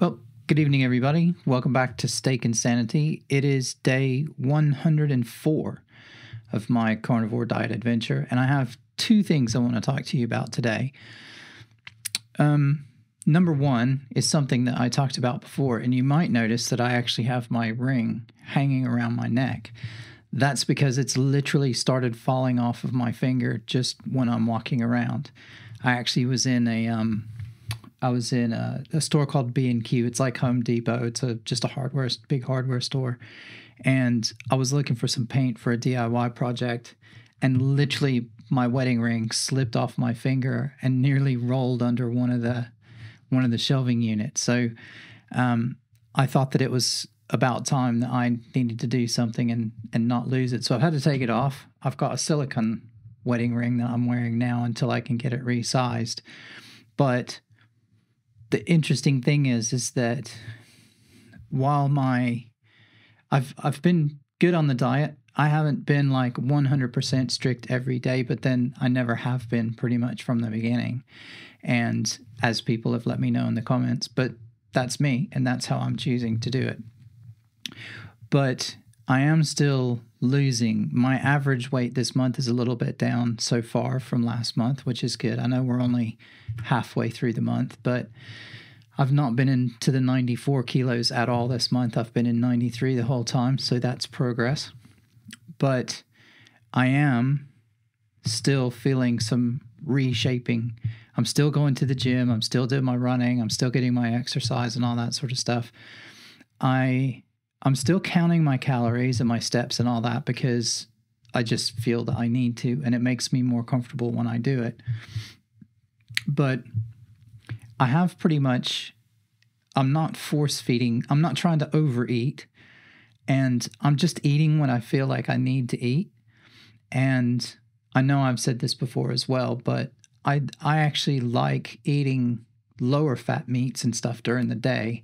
Well, good evening, everybody. Welcome back to Steak and Sanity. It is day 104 of my carnivore diet adventure, and I have two things I want to talk to you about today. Number one is something that I talked about before, and you might notice that I actually have my ring hanging around my neck. That's because it's literally started falling off of my finger just when I'm walking around. I actually was in a store called B&Q. It's like Home Depot. It's just a big hardware store. And I was looking for some paint for a DIY project, and literally my wedding ring slipped off my finger and nearly rolled under one of the shelving units. So I thought that it was about time that I needed to do something and not lose it. So I've had to take it off. I've got a silicone wedding ring that I'm wearing now until I can get it resized. But the interesting thing is that while I've been good on the diet, I haven't been like 100% strict every day, but then I never have been pretty much from the beginning. And as people have let me know in the comments, but that's me and that's how I'm choosing to do it. But I am still losing. My average weight this month is a little bit down so far from last month, which is good. I know we're only halfway through the month, but I've not been into the 94 kilos at all this month. I've been in 93 the whole time, so that's progress. But I am still feeling some reshaping. I'm still going to the gym. I'm still doing my running. I'm still getting my exercise and all that sort of stuff. I'm still counting my calories and my steps and all that because I just feel that I need to, and it makes me more comfortable when I do it. But I have pretty much, I'm not force feeding. I'm not trying to overeat, and I'm just eating what I feel like I need to eat. And I know I've said this before as well, but I actually like eating lower fat meats and stuff during the day,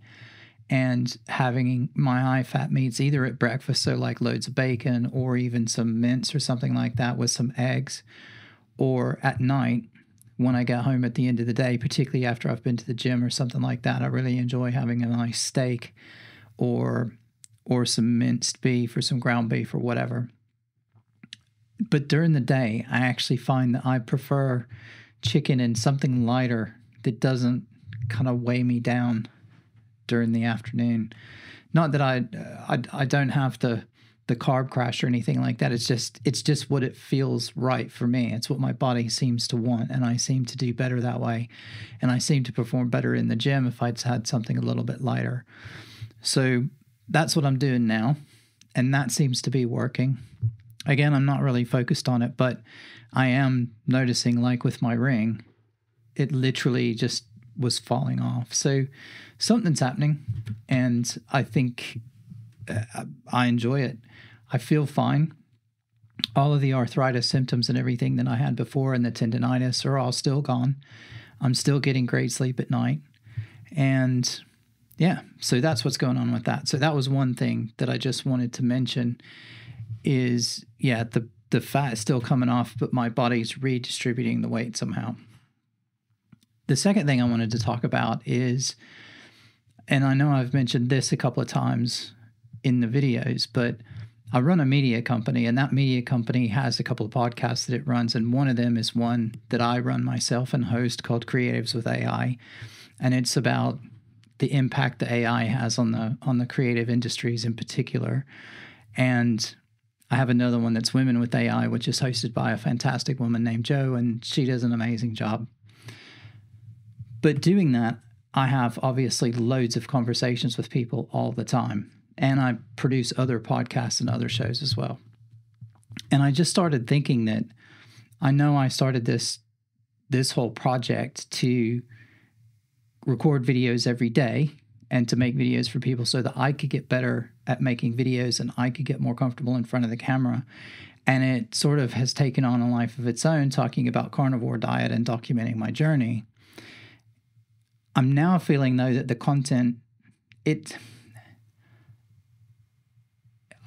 and having my high fat meats either at breakfast, so like loads of bacon or even some mince or something like that with some eggs, or at night when I get home at the end of the day, particularly after I've been to the gym or something like that. I really enjoy having a nice steak or some minced beef or some ground beef or whatever. But during the day, I actually find that I prefer chicken and something lighter that doesn't kind of weigh me down during the afternoon. Not that I don't have the carb crash or anything like that. It's just what it feels right for me. It's what my body seems to want, and I seem to do better that way, and I seem to perform better in the gym if I'd had something a little bit lighter. So that's what I'm doing now, and that seems to be working. Again, I'm not really focused on it, but I am noticing, like with my ring, it literally just was falling off. So something's happening, and I think I enjoy it. I feel fine. All of the arthritis symptoms and everything that I had before and the tendinitis are all still gone. I'm still getting great sleep at night. And yeah, so that's what's going on with that. So that was one thing that I just wanted to mention is, yeah, the fat is still coming off, but my body's redistributing the weight somehow. The second thing I wanted to talk about is, and I know I've mentioned this a couple of times in the videos, but I run a media company, and that media company has a couple of podcasts that it runs, and one of them is one that I run myself and host called Creatives with AI, and it's about the impact that AI has on the creative industries in particular. And I have another one that's Women with AI, which is hosted by a fantastic woman named Jo, and she does an amazing job. But doing that, I have obviously loads of conversations with people all the time, and I produce other podcasts and other shows as well. And I just started thinking that I know I started this whole project to record videos every day and to make videos for people so that I could get better at making videos and I could get more comfortable in front of the camera. And it sort of has taken on a life of its own, talking about carnivore diet and documenting my journey. I'm now feeling, though, that the content,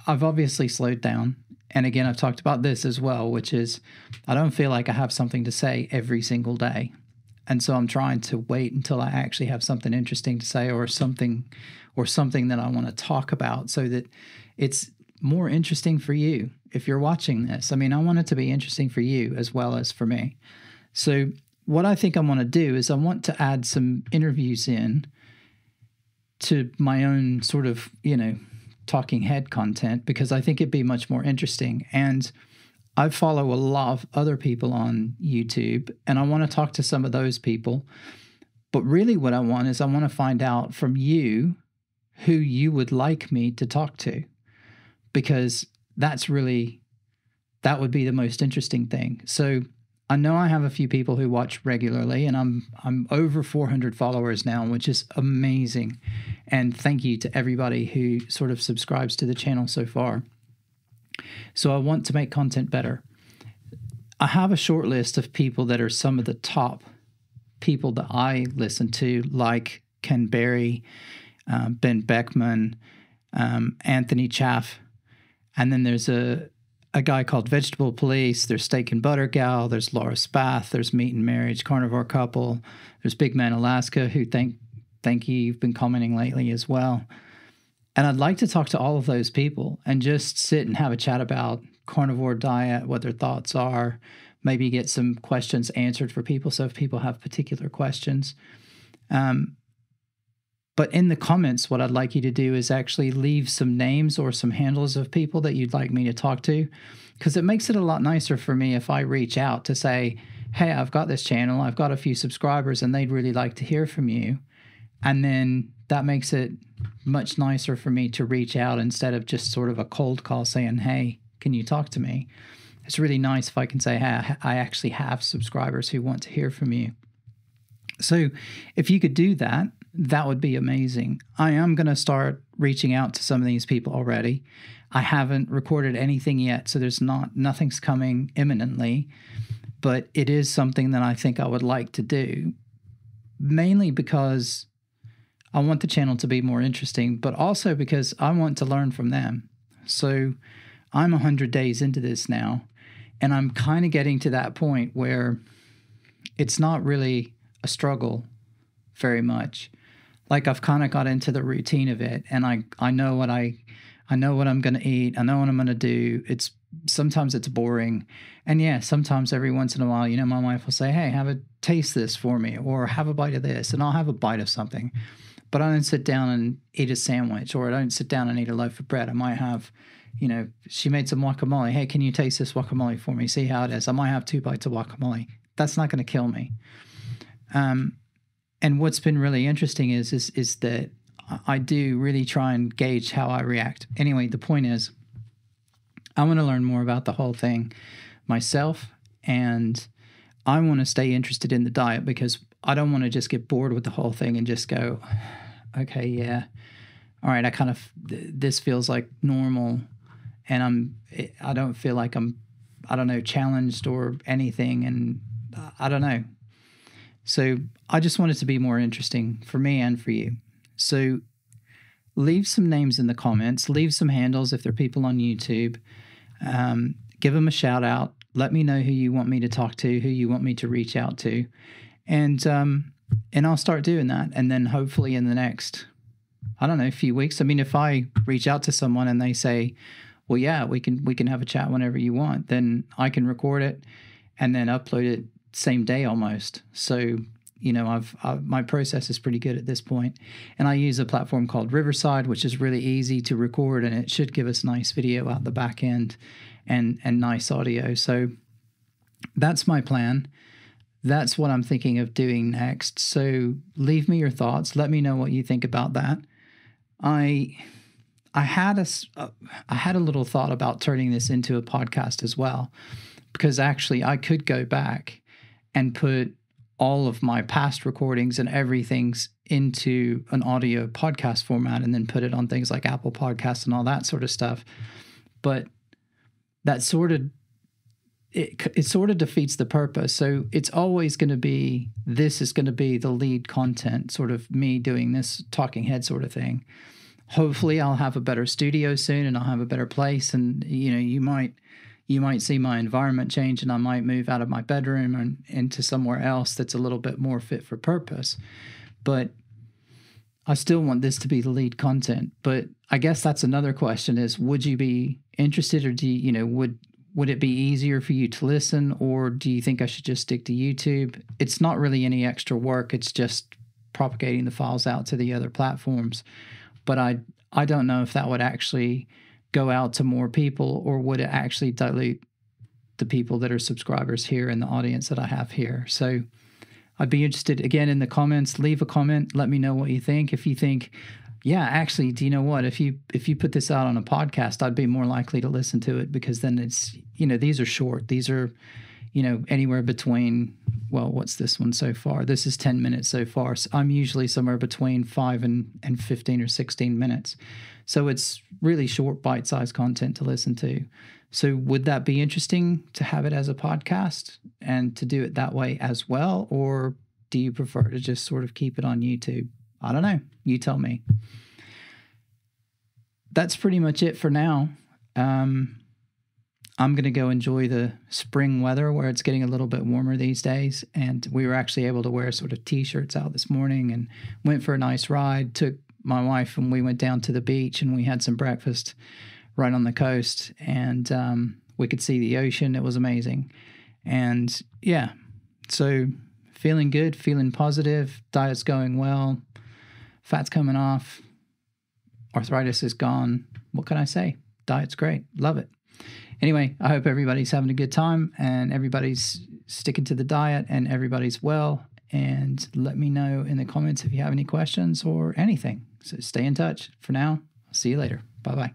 I've obviously slowed down. And again, I've talked about this as well, which is I don't feel like I have something to say every single day. And so I'm trying to wait until I actually have something interesting to say or something that I want to talk about so that it's more interesting for you if you're watching this. I mean, I want it to be interesting for you as well as for me. So what I think I want to do is I want to add some interviews in to my own sort of, you know, talking head content, because I think it'd be much more interesting. And I follow a lot of other people on YouTube, and I want to talk to some of those people. But really what I want is I want to find out from you who you would like me to talk to, because that's really, that would be the most interesting thing. So I know I have a few people who watch regularly, and I'm over 400 followers now, which is amazing. And thank you to everybody who sort of subscribes to the channel so far. So I want to make content better. I have a short list of people that are some of the top people that I listen to, like Ken Berry, Ben Beckman, Anthony Chaff. And then there's a guy called Vegetable Police. There's Steak and Butter Gal. There's Laura Spath. There's Meat and Marriage Carnivore Couple. There's Big Man Alaska, who thank you. You've been commenting lately as well. And I'd like to talk to all of those people and just sit and have a chat about carnivore diet, what their thoughts are, maybe get some questions answered for people. So if people have particular questions. But in the comments, what I'd like you to do is actually leave some names or some handles of people that you'd like me to talk to, because it makes it a lot nicer for me if I reach out to say, hey, I've got this channel, I've got a few subscribers, and they'd really like to hear from you. And then that makes it much nicer for me to reach out instead of just sort of a cold call saying, hey, can you talk to me? It's really nice if I can say, hey, I actually have subscribers who want to hear from you. So if you could do that, that would be amazing. I am going to start reaching out to some of these people already. I haven't recorded anything yet, so there's nothing's coming imminently, but it is something that I think I would like to do, mainly because I want the channel to be more interesting, but also because I want to learn from them. So I'm 100 days into this now, and I'm kind of getting to that point where it's not really a struggle very much. Like, I've kind of got into the routine of it, and I know what I'm going to eat. I know what I'm going to do. It's sometimes it's boring. And yeah, sometimes every once in a while, you know, my wife will say, hey, have a taste this for me, or have a bite of this, and I'll have a bite of something. But I don't sit down and eat a sandwich, or I don't sit down and eat a loaf of bread. I might have, you know, she made some guacamole. Hey, can you taste this guacamole for me? See how it is. I might have 2 bites of guacamole. That's not going to kill me. And what's been really interesting is that I do really try and gauge how I react. Anyway, the point is, I want to learn more about the whole thing myself, and I want to stay interested in the diet, because I don't want to just get bored with the whole thing and just go, okay, yeah, all right, I kind of, this feels like normal, and I don't feel like I don't know, challenged or anything, and I don't know. So I just want it to be more interesting for me and for you. So leave some names in the comments, leave some handles if there are people on YouTube, give them a shout out, let me know who you want me to talk to, who you want me to reach out to, and I'll start doing that. And then hopefully in the next, I don't know, few weeks, I mean, if I reach out to someone and they say, well, yeah, we can have a chat whenever you want, then I can record it and then upload it same day almost. So, you know, my process is pretty good at this point. And I use a platform called Riverside, which is really easy to record, and it should give us nice video out the back end and nice audio. So that's my plan. That's what I'm thinking of doing next. So leave me your thoughts. Let me know what you think about that. I had a little thought about turning this into a podcast as well, because actually I could go back and put all of my past recordings and everything's into an audio podcast format and then put it on things like Apple Podcasts and all that sort of stuff. But that sort of, it sort of defeats the purpose. So it's always going to be, this is going to be the lead content, sort of me doing this talking head sort of thing. Hopefully I'll have a better studio soon, and I'll have a better place. And, you know, you might you might see my environment change and I might move out of my bedroom and into somewhere else that's a little bit more fit for purpose. But I still want this to be the lead content. But I guess that's another question is, would you be interested, or do you, would it be easier for you to listen, or do you think I should just stick to YouTube? It's not really any extra work. It's just propagating the files out to the other platforms. But I don't know if that would actually go out to more people, or would it actually dilute the people that are subscribers here and the audience that I have here. So I'd be interested, again, in the comments. Leave a comment. Let me know what you think. If you think, yeah, actually, do you know what? If you put this out on a podcast, I'd be more likely to listen to it, because then it's, these are short. These are, anywhere between, well, what's this one so far? This is 10 minutes so far. So I'm usually somewhere between 5 and 15 or 16 minutes. So it's really short, bite-sized content to listen to. So would that be interesting to have it as a podcast and to do it that way as well? Or do you prefer to just sort of keep it on YouTube? I don't know. You tell me. That's pretty much it for now. I'm going to go enjoy the spring weather, where it's getting a little bit warmer these days. And we were actually able to wear sort of T-shirts out this morning and went for a nice ride. Took my wife and we went down to the beach and we had some breakfast right on the coast, and we could see the ocean. It was amazing. And yeah, so feeling good, feeling positive, diet's going well. Fat's coming off, arthritis is gone. What can I say? Diet's great. Love it. Anyway, I hope everybody's having a good time and everybody's sticking to the diet and everybody's well. And let me know in the comments if you have any questions or anything. So stay in touch. For now, I'll see you later. Bye-bye.